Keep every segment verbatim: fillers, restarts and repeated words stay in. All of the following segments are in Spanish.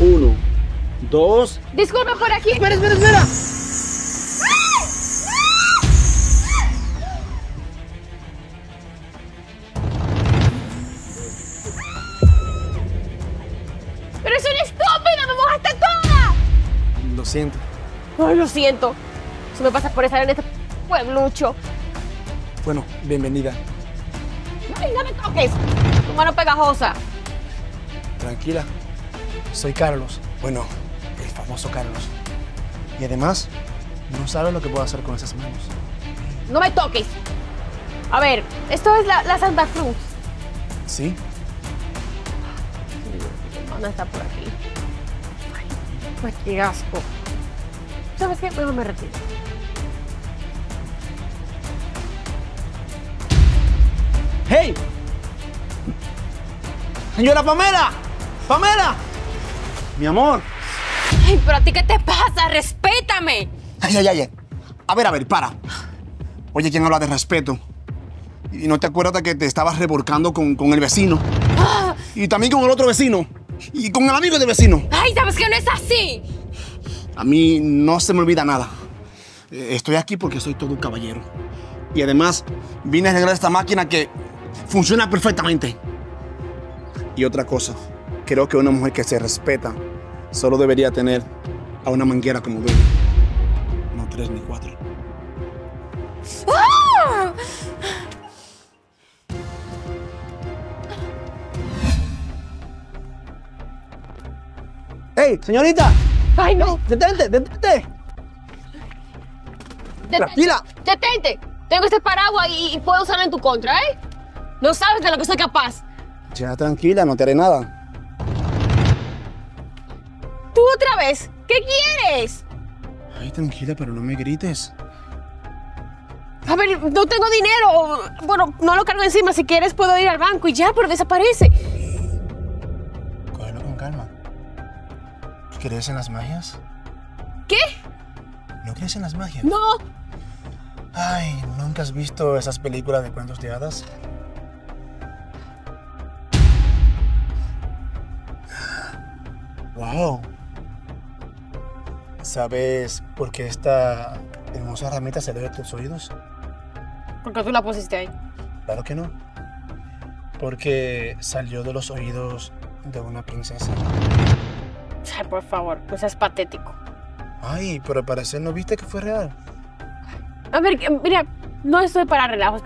Uno, dos... ¡Disculpe, por aquí! ¡Espera, espera, espera! ¡Pero es un estúpido! ¡Me mojaste toda! Lo siento. Ay, lo siento. Si me pasas por estar en este pueblucho. Bueno, bienvenida. ¡Ay, no me toques! Tu mano pegajosa. Tranquila. Soy Carlos. Bueno, el famoso Carlos. Y además, no sabes lo que puedo hacer con esas manos. ¡No me toques! A ver, esto es la, la Santa Cruz. ¿Sí? Mi hermana está por aquí. Ay, pues qué asco. ¿Sabes qué? Mejor me retiro. ¡Hey! ¡Señora Pamela! ¡Pamela! Mi amor. Ay, pero a ti, ¿qué te pasa? ¡Respétame! Ay, ay, ay. A ver, a ver, para. Oye, ¿quién habla de respeto? ¿Y no te acuerdas que te estabas revolcando con, con el vecino? Ah. Y también con el otro vecino. Y con el amigo del vecino. Ay, ¿sabes que no es así? A mí no se me olvida nada. Estoy aquí porque soy todo un caballero. Y además, vine a arreglar esta máquina que funciona perfectamente. Y otra cosa. Creo que una mujer que se respeta solo debería tener a una manguera como dueño. No tres ni cuatro. ¡Ah! ¡Ey, señorita! ¡Ay, no! ¡Detente, detente! ¡Tranquila! ¡Detente! Tengo este paraguas y, y puedo usarlo en tu contra, ¿eh? No sabes de lo que soy capaz. Ya, tranquila, no te haré nada. ¿Tú otra vez? ¿Qué quieres? Ay, tranquila, pero no me grites. A ver, no tengo dinero. Bueno, no lo cargo encima. Si quieres puedo ir al banco y ya, pero desaparece. Cógelo con calma. ¿Crees en las magias? ¿Qué? ¿No crees en las magias? No. Ay, ¿nunca has visto esas películas de cuentos de hadas? Wow. ¿Sabes por qué esta hermosa ramita salió de tus oídos? Porque tú la pusiste ahí. Claro que no. Porque salió de los oídos de una princesa. Ay, por favor, no seas patético. Ay, pero al parecer no viste que fue real. A ver, mira, no estoy para relajos.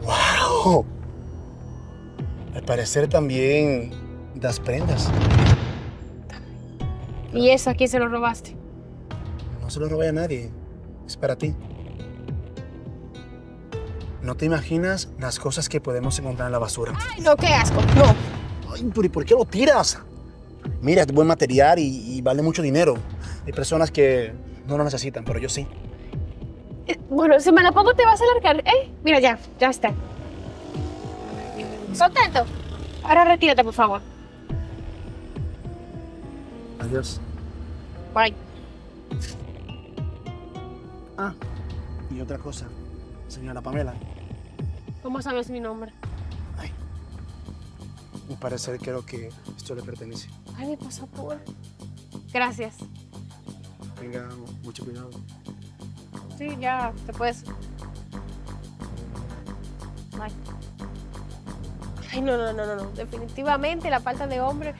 Wow. Al parecer también... das prendas. ¿Y eso a quién se lo robaste? No se lo robé a nadie. Es para ti. No te imaginas las cosas que podemos encontrar en la basura. ¡Ay, no, qué asco! ¡No! Ay, ¿pero y por qué lo tiras? Mira, es buen material y, y vale mucho dinero. Hay personas que no lo necesitan, pero yo sí. Eh, bueno, si me lo pongo te vas a alargar, ¿eh? Mira, ya, ya está. Contento. Ahora retírate, por favor. Adiós. Bye. Ah, y otra cosa, señora Pamela. ¿Cómo sabes mi nombre? Ay, me parece creo que esto le pertenece. Ay, mi pasaporte. Gracias. Venga, mucho cuidado. Sí, ya, te puedes. Bye. Ay, no, no, no, no, no. Definitivamente la falta de hombre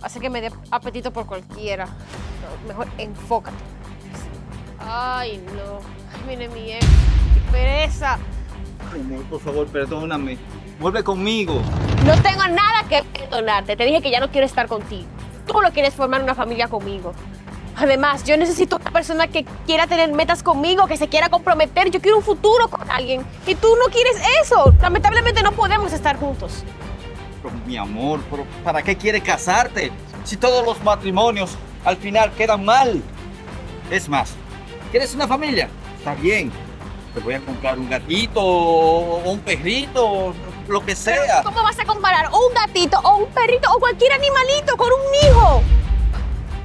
hace que me dé apetito por cualquiera. No, mejor enfócate. Ay, no. Ay, mire mi ex. ¡Qué pereza! Ay, no, por favor, perdóname. Vuelve conmigo. No tengo nada que perdonarte. Te dije que ya no quiero estar contigo. Tú no quieres formar una familia conmigo. Además, yo necesito una persona que quiera tener metas conmigo, que se quiera comprometer. Yo quiero un futuro con alguien. Y tú no quieres eso. Lamentablemente no podemos estar juntos. Pero, mi amor, pero ¿para qué quieres casarte? Si todos los matrimonios al final quedan mal. Es más, ¿quieres una familia? Está bien. Te voy a comprar un gatito o un perrito, lo que sea. ¿Cómo vas a comparar un gatito o un perrito o cualquier animalito con un hijo?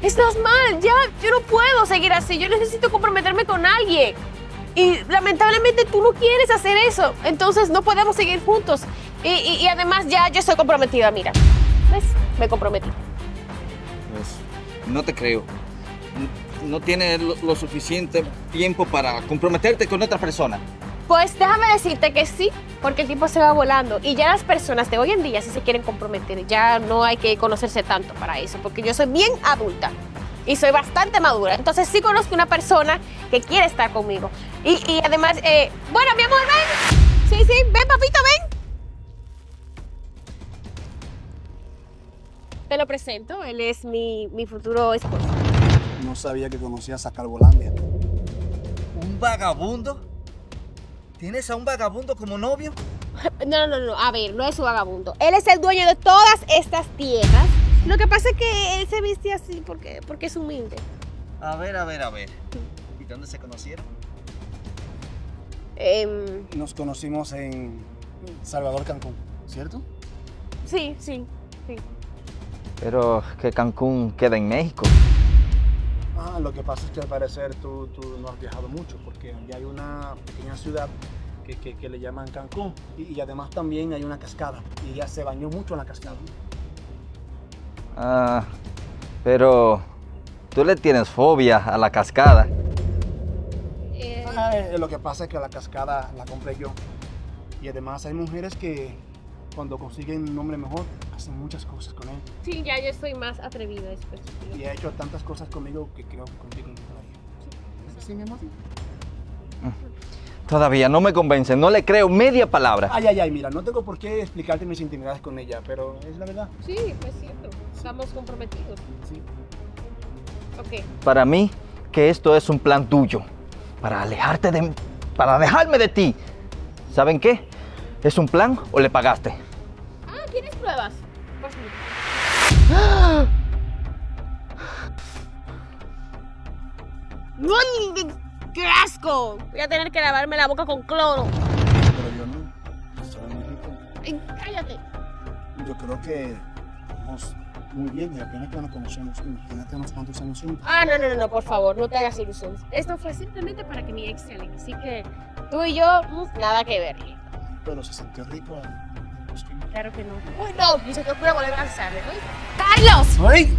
Estás mal, ya, yo no puedo seguir así, yo necesito comprometerme con alguien. Y lamentablemente tú no quieres hacer eso, entonces no podemos seguir juntos. Y, y, y además ya yo estoy comprometida, mira. ¿Ves? Me comprometí. Pues, no te creo. No, no tienes lo, lo suficiente tiempo para comprometerte con otra persona. Pues déjame decirte que sí, porque el tiempo se va volando. Y ya las personas de hoy en día sí se quieren comprometer. Ya no hay que conocerse tanto para eso, porque yo soy bien adulta y soy bastante madura. Entonces sí conozco una persona que quiere estar conmigo. Y, y además, eh, bueno, mi amor, ven. Sí, sí, ven, papito, ven. Te lo presento, él es mi, mi futuro esposo. No sabía que conocías a Calvolandia. ¿Un vagabundo? ¿Tienes a un vagabundo como novio? No, no, no, a ver, no es un vagabundo. Él es el dueño de todas estas tierras. Lo que pasa es que él se viste así porque, porque es humilde. A ver, a ver, a ver. ¿Y dónde se conocieron? Eh... Nos conocimos en Salvador, Cancún, ¿cierto? Sí, sí, sí. Pero que Cancún queda en México. Ah, lo que pasa es que al parecer tú, tú no has viajado mucho, porque allá hay una pequeña ciudad que, que, que le llaman Cancún y, y además también hay una cascada y ella se bañó mucho en la cascada. Ah, pero tú le tienes fobia a la cascada. Eh... Ah, lo que pasa es que la cascada la compré yo y además hay mujeres que cuando consiguen un hombre mejor, hacen muchas cosas con él. Sí, ya yo soy más atrevida después. Y ha hecho tantas cosas conmigo que creo que contigo no podría. ¿Sí, mi amor? Todavía no me convence, no le creo media palabra. Ay, ay, ay, mira, no tengo por qué explicarte mis intimidades con ella, pero es la verdad. Sí, es cierto, estamos comprometidos. Sí. Ok. Para mí, que esto es un plan tuyo, para alejarte de... para alejarme de ti. ¿Saben qué? ¿Es un plan o le pagaste? Ah, ¿tienes pruebas? Pues mira. ¡No, qué asco! Voy a tener que lavarme la boca con cloro. Pero yo no. Sabe muy rico. Ay, cállate. Yo creo que vamos muy bien y apenas que nos conocemos. Imagínate unos cuantos años juntos. Ah, no, no, no, por favor, no te hagas ilusiones. Esto fue simplemente para que mi ex se aleje. Así que tú y yo, nada que ver. Pero se sintió rico al bosque. Claro que no. Uy, no, ni se te ocurre volver a lanzarle, ¿no? ¡Carlos! ¡Ay!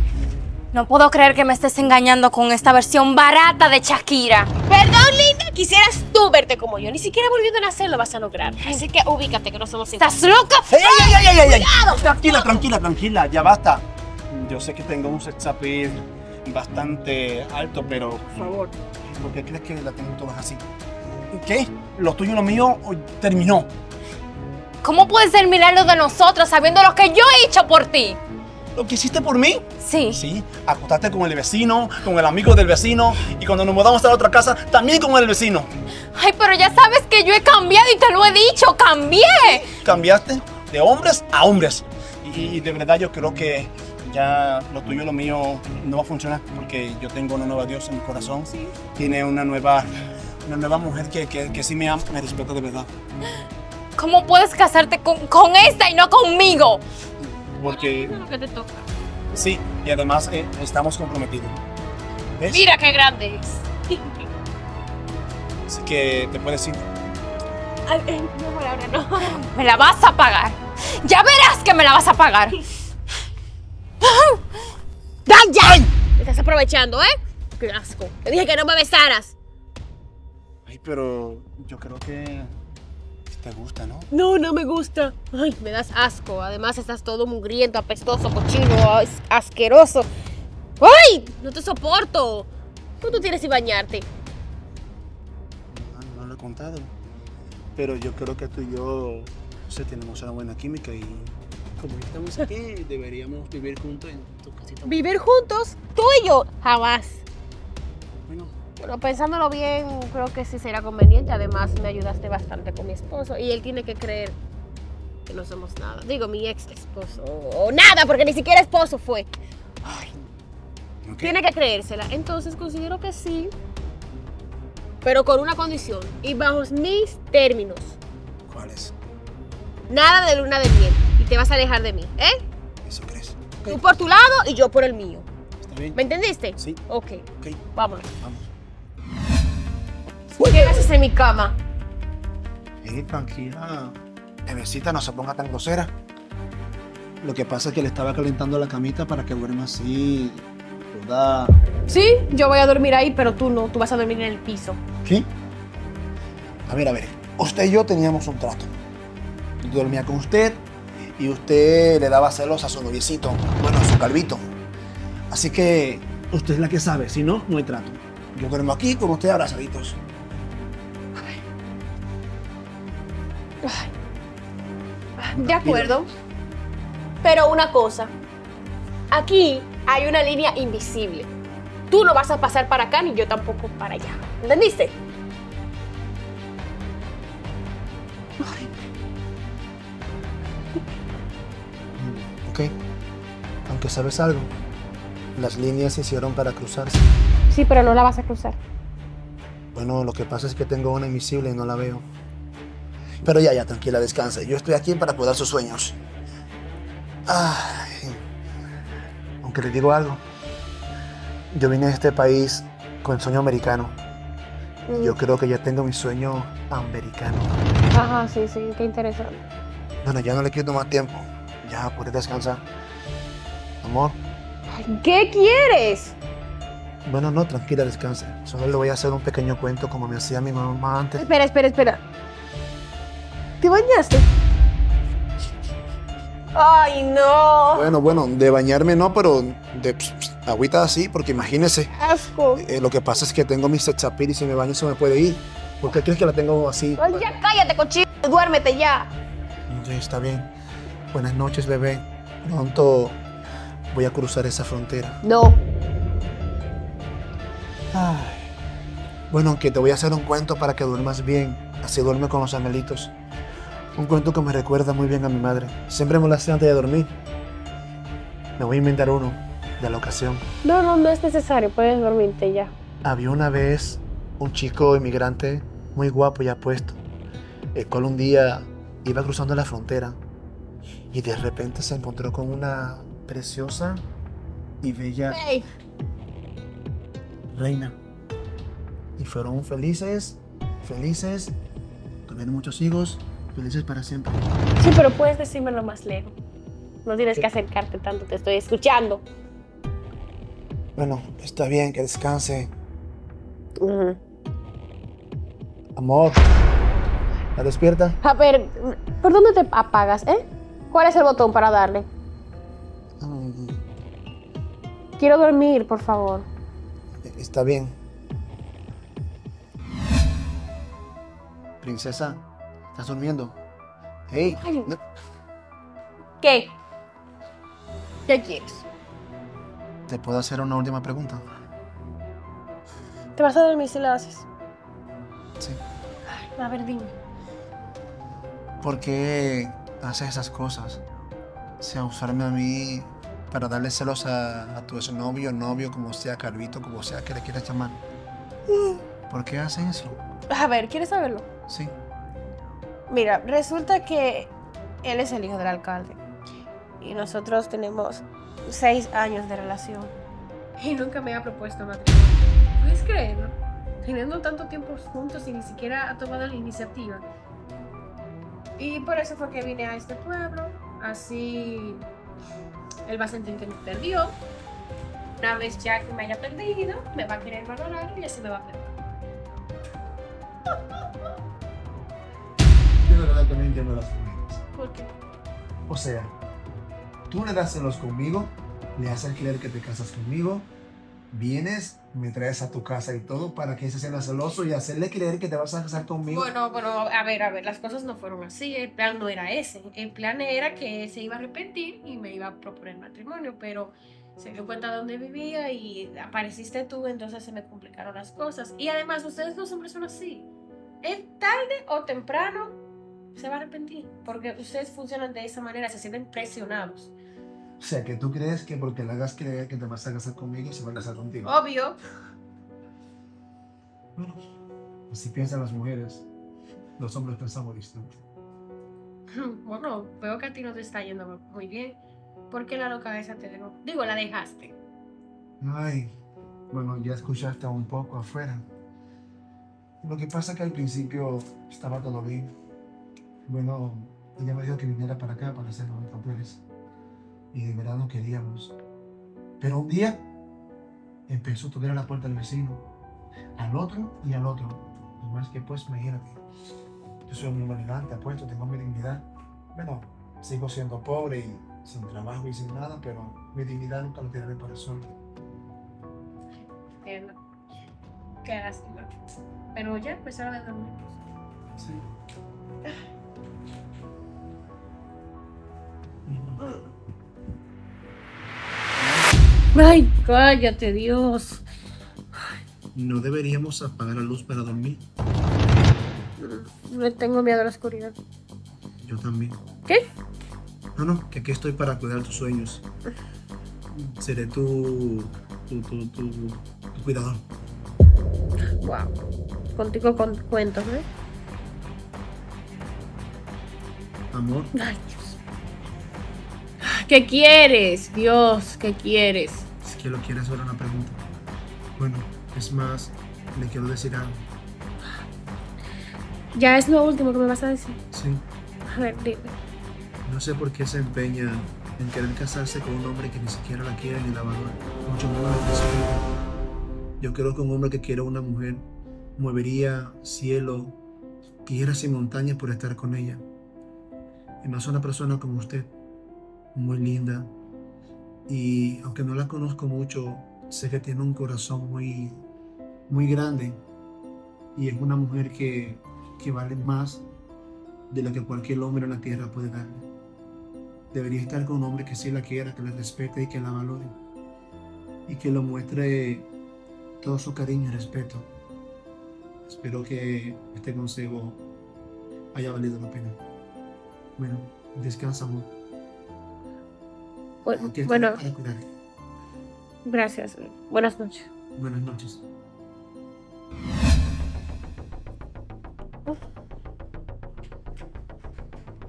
No puedo creer que me estés engañando con esta versión barata de Shakira. Perdón, linda, quisieras tú verte como yo. Ni siquiera volviendo a nacer lo vas a lograr. Así que ubícate, que no somos... ¡Estás loca! ¡Ey, ay, ay, ay, ay! ¡Cuidado! Tranquila, tranquila, tranquila, ya basta. Yo sé que tengo un sex appeal bastante alto, pero... Por favor. ¿Por qué crees que la tengo todas así? ¿Qué? Lo tuyo y lo mío terminó. ¿Cómo puedes terminar lo de nosotros sabiendo lo que yo he hecho por ti? ¿Lo que hiciste por mí? Sí. Sí, acostaste con el vecino, con el amigo del vecino y cuando nos mudamos a la otra casa, también con el vecino. Ay, pero ya sabes que yo he cambiado y te lo he dicho, cambié. Cambiaste de hombres a hombres y, y de verdad yo creo que ya lo tuyo y lo mío no va a funcionar porque yo tengo una nueva diosa en mi corazón. Sí. Tiene una nueva, una nueva mujer que, que, que sí me ama, me respeta de verdad. ¿Cómo puedes casarte con, con esta y no conmigo? Porque... Eso es lo que te toca. Sí, y además eh, estamos comprometidos. ¿Ves? Mira qué grande es. Así que te puedes ir. Ay, eh, no, ahora no. Me la vas a pagar. Ya verás que me la vas a pagar. ¡Ay, ay! Te estás aprovechando, ¿eh? ¡Qué asco! Te dije que no me besaras. Ay, pero yo creo que... ¿Te gusta, no? No, no me gusta. Ay, me das asco. Además, estás todo mugriento, apestoso, cochino, as asqueroso. ¡Ay! No te soporto. ¿Cuánto tienes que bañarte? No, no lo he contado. Pero yo creo que tú y yo no sé, tenemos una buena química y como estamos aquí, deberíamos vivir juntos en tu casita. ¿Vivir juntos? ¿Tú y yo? Jamás. Bueno. Pero pensándolo bien, creo que sí será conveniente. Además, me ayudaste bastante con mi esposo. Y él tiene que creer que no somos nada. Digo, mi ex esposo. O nada, porque ni siquiera esposo fue. Ay, okay. Tiene que creérsela. Entonces, considero que sí. Pero con una condición. Y bajo mis términos. ¿Cuáles? Nada de luna de miel. Y te vas a alejar de mí, ¿eh? ¿Eso crees? Okay. Tú por tu lado y yo por el mío. ¿Está bien? ¿Me entendiste? Sí. Ok. okay. Vámonos. Vamos. ¿Qué haces en mi cama? Hey, tranquila. Bebecita, no se ponga tan grosera. Lo que pasa es que le estaba calentando la camita para que duerma así. ¿Verdad? Sí, yo voy a dormir ahí, pero tú no. Tú vas a dormir en el piso. ¿Qué? A ver, a ver. Usted y yo teníamos un trato. Yo dormía con usted y usted le daba celos a su noviecito. Bueno, a su calvito. Así que usted es la que sabe. Si no, no hay trato. Yo duermo aquí con usted abrazaditos. Ay. Ay. De acuerdo, pero una cosa, aquí hay una línea invisible. Tú no vas a pasar para acá ni yo tampoco para allá, ¿entendiste? Ay. Ok, aunque sabes algo, las líneas se hicieron para cruzarse. Sí, pero no la vas a cruzar. Bueno, lo que pasa es que tengo una invisible y no la veo. Pero ya, ya, tranquila, descansa. Yo estoy aquí para cuidar sus sueños. Ay, aunque les digo algo. Yo vine a este país con el sueño americano. Mm. Yo creo que ya tengo mi sueño americano. Ajá, sí, sí, qué interesante. Bueno, ya no le quito más tiempo. Ya, puedes descansar. Amor. ¿Qué quieres? Bueno, no, tranquila, descansa. Solo le voy a hacer un pequeño cuento como me hacía mi mamá antes. Espera, espera, espera. ¿Te bañaste? ¡Ay, no! Bueno, bueno, de bañarme no, pero de pss, pss, agüita así, porque imagínese. ¡Asco! Eh, lo que pasa es que tengo mi sex appeal y si me baño se me puede ir. ¿Por qué crees que la tengo así? Ay, ya cállate, cochino. Duérmete ya. Sí, está bien. Buenas noches, bebé. Pronto voy a cruzar esa frontera. No. Ay. Bueno, aunque te voy a hacer un cuento para que duermas bien. Así duerme con los angelitos. Un cuento que me recuerda muy bien a mi madre. Siempre me lo hace antes de dormir. Me voy a inventar uno, de la ocasión. No, no, no es necesario. Puedes dormirte ya. Había una vez un chico inmigrante muy guapo y apuesto, el cual un día iba cruzando la frontera y de repente se encontró con una preciosa y bella hey. reina. Y fueron felices, felices, tuvieron muchos hijos. Felices para siempre. Sí, pero puedes decírmelo más lejos. No tienes que acercarte tanto, te estoy escuchando. Bueno, está bien, que descanse. Uh-huh. Amor, ¿la despierta? A ver, ¿por dónde te apagas, eh? ¿Cuál es el botón para darle? Um, Quiero dormir, por favor. Está bien. Princesa. ¿Estás durmiendo? Hey. No. ¿Qué? ¿Qué quieres? ¿Te puedo hacer una última pregunta? ¿Te vas a dormir si la haces? Sí. Ay, a ver, dime. ¿Por qué haces esas cosas? O sea, usarme a mí para darle celos a, a tu exnovio, novio, como sea, Carvito, como sea que le quieras llamar. Mm. ¿Por qué haces eso? A ver, ¿quieres saberlo? Sí. Mira, resulta que él es el hijo del alcalde y nosotros tenemos seis años de relación. Y nunca me ha propuesto matrimonio. ¿Puedes creerlo? Teniendo tanto tiempo juntos y ni siquiera ha tomado la iniciativa. Y por eso fue que vine a este pueblo. Así él va a sentir que me perdió. Una vez ya que me haya perdido, me va a querer valorar y así me va a perder. También entiendo las familias. ¿Por qué? O sea, tú le das celos conmigo, le haces creer que te casas conmigo, vienes, me traes a tu casa y todo para que se sea celoso y hacerle creer que te vas a casar conmigo. Bueno, bueno, a ver, a ver, las cosas no fueron así, el plan no era ese. El plan era que se iba a arrepentir y me iba a proponer matrimonio, pero se dio cuenta de dónde vivía y apareciste tú, entonces se me complicaron las cosas. Y además, ustedes dos hombres son así. Es tarde o temprano. Se va a arrepentir, porque ustedes funcionan de esa manera, se sienten presionados. O sea, que tú crees que porque le hagas creer que te vas a casar conmigo, se va a casar contigo. Obvio. Bueno, así piensan las mujeres. Los hombres pensamos distinto. Bueno, veo que a ti no te está yendo muy bien. ¿Por qué la loca esa te dejó? Digo, la dejaste. Ay, bueno, ya escuchaste un poco afuera. Lo que pasa es que al principio estaba todo bien. Bueno, ella me dijo que viniera para acá para hacer los papeles. y de verdad no queríamos. Pero un día empezó a tocar a la puerta del vecino, al otro y al otro. Y más que pues, imagínate, yo soy un hombre elegante, apuesto, tengo mi dignidad. Bueno, sigo siendo pobre y sin trabajo y sin nada, pero mi dignidad nunca la tiraré por el sol. Qué lástima. Pero ya empezaron a dormir. Sí. Ay, cállate, Dios. No deberíamos apagar la luz para dormir. No tengo miedo a la oscuridad. Yo también. ¿Qué? No, no, que aquí estoy para cuidar tus sueños. Seré tu... tu, tu, tu, tu cuidador. Wow. Contigo con cuentos, ¿eh? Amor. Ay, Dios. ¿Qué quieres? Dios, ¿qué quieres? Es que lo quieres ahora una pregunta. Bueno, es más, le quiero decir algo. Ya es lo último que me vas a decir. Sí. A ver, dime. No sé por qué se empeña en querer casarse con un hombre que ni siquiera la quiere ni la valora. Mucho menos la desea. Yo creo que un hombre que quiera a una mujer movería cielo, tierras y montañas por estar con ella. Y más una persona como usted, muy linda. Y aunque no la conozco mucho, sé que tiene un corazón muy, muy grande. Y es una mujer que, que vale más de lo que cualquier hombre en la tierra puede darle. Debería estar con un hombre que sí la quiera, que la respete y que la valore. Y que lo muestre todo su cariño y respeto. Espero que este consejo haya valido la pena. Bueno, descansa, amor. Bueno, bueno, gracias. Buenas noches. Buenas noches.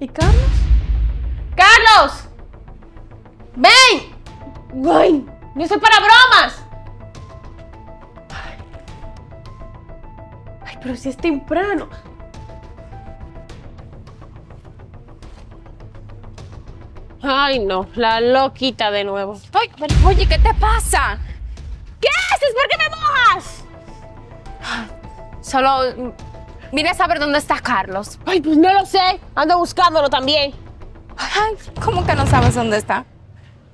¿Y Carlos? ¡Carlos! ¡Ven! ¡Ven! ¡No soy para bromas! Pero si es temprano. Ay, no, la loquita de nuevo. Ay, pero, oye, ¿qué te pasa? ¿Qué haces? ¿Por qué me mojas? Solo vine a saber dónde está Carlos. Ay, pues no lo sé. Ando buscándolo también. Ay, ¿cómo que no sabes dónde está?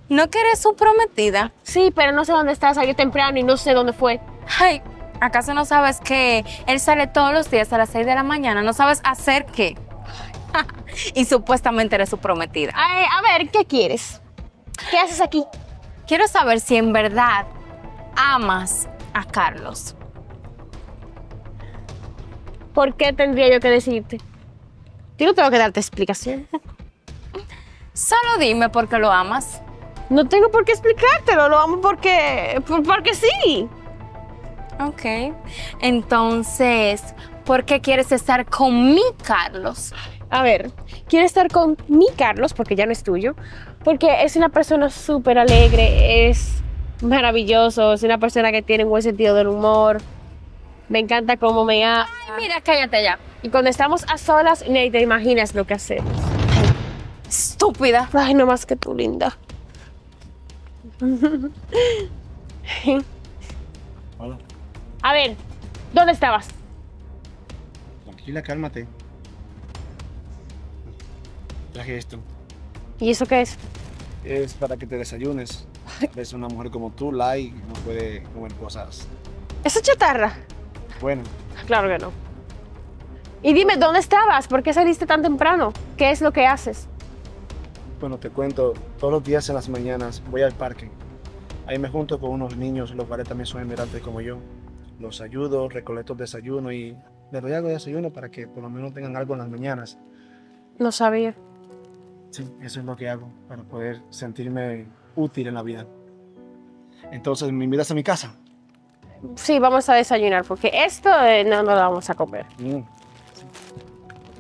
¿No que eres su prometida? Sí, pero no sé dónde está. Salí temprano y no sé dónde fue. Ay, ¿acaso no sabes que él sale todos los días a las seis de la mañana? ¿No sabes hacer qué? Y supuestamente eres su prometida. Ay, a ver, ¿qué quieres? ¿Qué haces aquí? Quiero saber si en verdad amas a Carlos. ¿Por qué tendría yo que decirte? Yo no tengo que darte explicación. Solo dime por qué lo amas. No tengo por qué explicártelo. Lo amo porque... porque sí. Ok, entonces, ¿por qué quieres estar con mi Carlos? A ver, quiero estar con mi Carlos, porque ya no es tuyo, porque es una persona súper alegre, es maravilloso, es una persona que tiene un buen sentido del humor, me encanta cómo me ha... Ay, mira, cállate ya. Y cuando estamos a solas, ni te imaginas lo que hacemos. Ay, estúpida. Ay, no más que tú, linda. Hola. A ver, ¿dónde estabas? Tranquila, cálmate. Traje esto. ¿Y eso qué es? Es para que te desayunes. Es una mujer como tú, light, no puede comer cosas. ¿Eso es chatarra? Bueno. Claro que no. Y dime, ¿dónde estabas? ¿Por qué saliste tan temprano? ¿Qué es lo que haces? Bueno, te cuento. Todos los días en las mañanas voy al parque. Ahí me junto con unos niños, los cuales también son inmigrantes como yo. Los ayudo, recolecto desayuno y les doy algo de desayuno para que por lo menos tengan algo en las mañanas. No sabía. Sí, eso es lo que hago para poder sentirme útil en la vida. Entonces, ¿me invitas a mi casa? Sí, vamos a desayunar porque esto eh, no, no lo vamos a comer. Mm. Sí.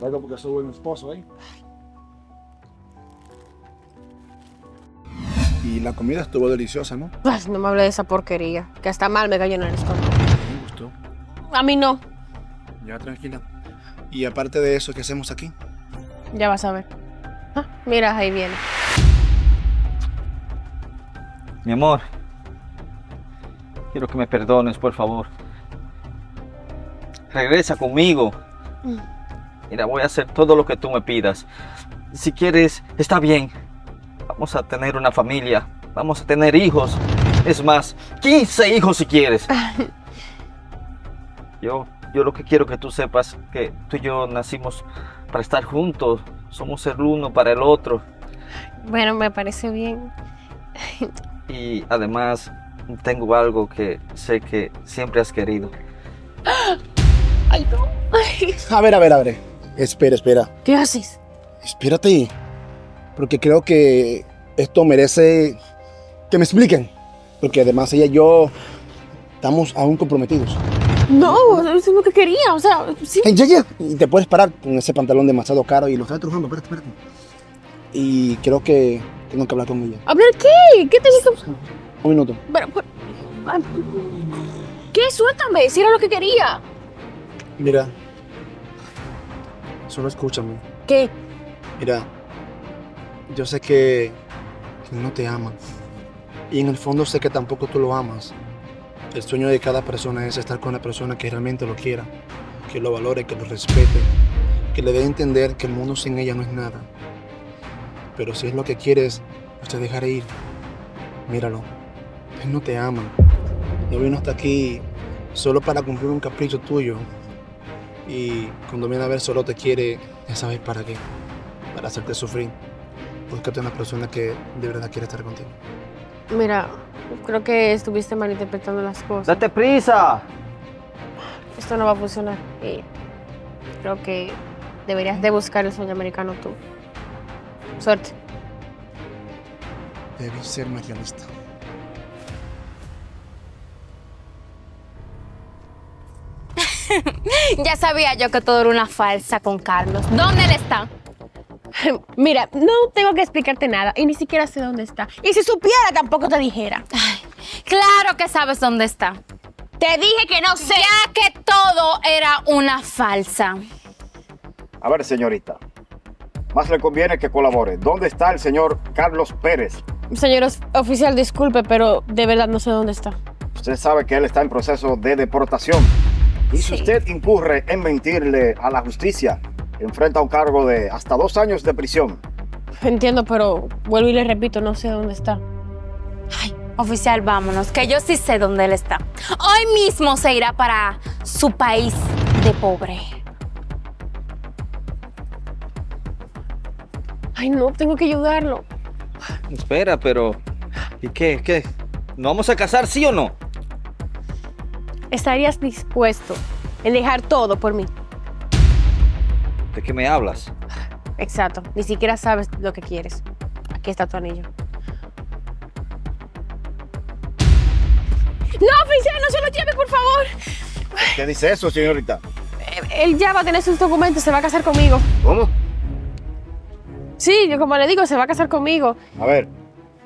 Luego porque soy buen esposo, ¿eh? Y la comida estuvo deliciosa, ¿no? Ay, no me hables de esa porquería, que hasta mal me cayó en el estómago. Me gustó. A mí no. Ya, tranquila. Y aparte de eso, ¿qué hacemos aquí? Ya vas a ver. Ah, mira, ahí viene. Mi amor, quiero que me perdones, por favor. Regresa conmigo. Mira, voy a hacer todo lo que tú me pidas. Si quieres, está bien. Vamos a tener una familia. Vamos a tener hijos. Es más, quince hijos si quieres. Yo, yo lo que quiero que tú sepas que tú y yo nacimos para estar juntos. Somos el uno para el otro. Bueno, me parece bien. Y además, tengo algo que sé que siempre has querido. Ay, no. Ay. A ver, a ver, a ver. Espera, espera. ¿Qué haces? Espérate. Porque creo que esto merece que me expliquen. Porque además ella y yo estamos aún comprometidos. No, eso es lo que quería, o sea, sí. Ya, ya. Y te puedes parar con ese pantalón demasiado caro y lo estás trujando. Espérate, espérate. Y creo que tengo que hablar con ella. ¿Hablar qué? ¿Qué tenés que...? Un minuto. Pero, pero... ¿Qué? Suéltame, si era lo que quería. Mira, solo escúchame. ¿Qué? Mira, yo sé que, que no te ama. Y en el fondo sé que tampoco tú lo amas. El sueño de cada persona es estar con la persona que realmente lo quiera, que lo valore, que lo respete, que le dé a entender que el mundo sin ella no es nada. Pero si es lo que quieres, no te dejaré ir. Míralo, él no te ama. No vino hasta aquí solo para cumplir un capricho tuyo. Y cuando viene a ver solo te quiere, ya sabes para qué. Para hacerte sufrir. Búscate una persona que de verdad quiere estar contigo. Mira, creo que estuviste malinterpretando las cosas. ¡Date prisa! Esto no va a funcionar. Y creo que deberías de buscar el sueño americano tú. Suerte. Debes ser más realista. Ya sabía yo que todo era una falsa con Carlos. ¿Dónde él está? Mira, no tengo que explicarte nada y ni siquiera sé dónde está. Y si supiera, tampoco te dijera. Ay, claro que sabes dónde está. Te dije que no sé. Ya que todo era una falsa. A ver, señorita. Más le conviene que colabore. ¿Dónde está el señor Carlos Pérez? Señor oficial, disculpe, pero de verdad no sé dónde está. Usted sabe que él está en proceso de deportación. Y si sí. usted incurre en mentirle a la justicia, enfrenta un cargo de hasta dos años de prisión. Entiendo, pero vuelvo y le repito, no sé dónde está. Ay, oficial, vámonos, que yo sí sé dónde él está. Hoy mismo se irá para su país de pobre. Ay, no, tengo que ayudarlo. Espera, pero... ¿Y qué? ¿Qué? ¿Nos vamos a casar, sí o no? ¿Estarías dispuesto en dejar todo por mí? ¿De qué me hablas? Exacto. Ni siquiera sabes lo que quieres. Aquí está tu anillo. ¡No, oficial! ¡No se lo lleve, por favor! ¿Qué dice eso, señorita? Él ya va a tener sus documentos. Se va a casar conmigo. ¿Cómo? Sí, yo como le digo, se va a casar conmigo. A ver,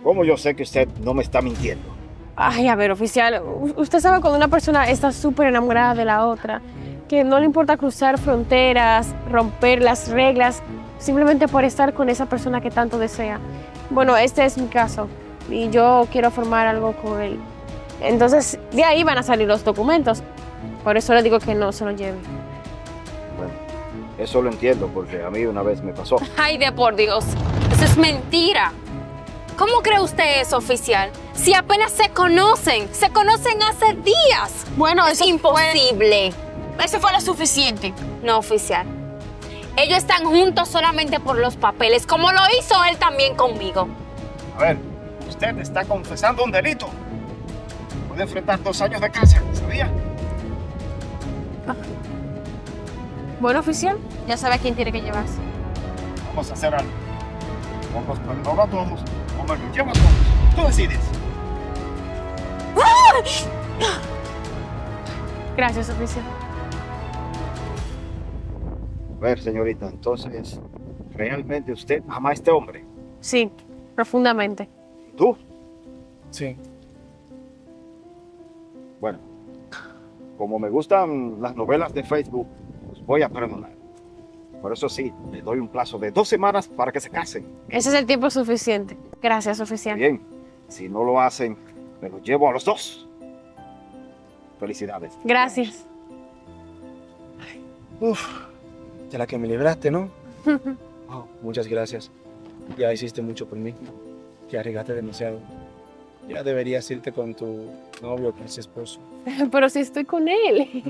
¿cómo yo sé que usted no me está mintiendo? Ay, a ver, oficial, usted sabe cuando una persona está súper enamorada de la otra, que no le importa cruzar fronteras, romper las reglas, simplemente por estar con esa persona que tanto desea. Bueno, este es mi caso y yo quiero formar algo con él. Entonces, de ahí van a salir los documentos. Por eso le digo que no se los lleve. Bueno, eso lo entiendo porque a mí una vez me pasó. Ay, de por Dios, eso es mentira. ¿Cómo cree usted eso, oficial? Si apenas se conocen, se conocen hace días. Bueno, es imposible. Fue, eso fue lo suficiente. No, oficial. Ellos están juntos solamente por los papeles, como lo hizo él también conmigo. A ver, usted está confesando un delito. Puede enfrentar dos años de cárcel, ¿sabía? Ah. Bueno, oficial, ya sabe a quién tiene que llevarse. Vamos a hacer algo. O nos perdona a todos, o me lo lleva a todos. Tú decides. Gracias, oficial. A ver, señorita, entonces, ¿realmente usted ama a este hombre? Sí, profundamente. ¿Tú? Sí. Bueno, como me gustan las novelas de Facebook, os voy a perdonar. Por eso sí, le doy un plazo de dos semanas para que se casen. Ese es el tiempo suficiente. Gracias, oficial. Bien. Si no lo hacen, me los llevo a los dos. Felicidades. Gracias. Uf, de la que me libraste, ¿no? Oh, muchas gracias. Ya hiciste mucho por mí. Te arriesgaste demasiado. Ya deberías irte con tu novio, con ese esposo. Pero si estoy con él.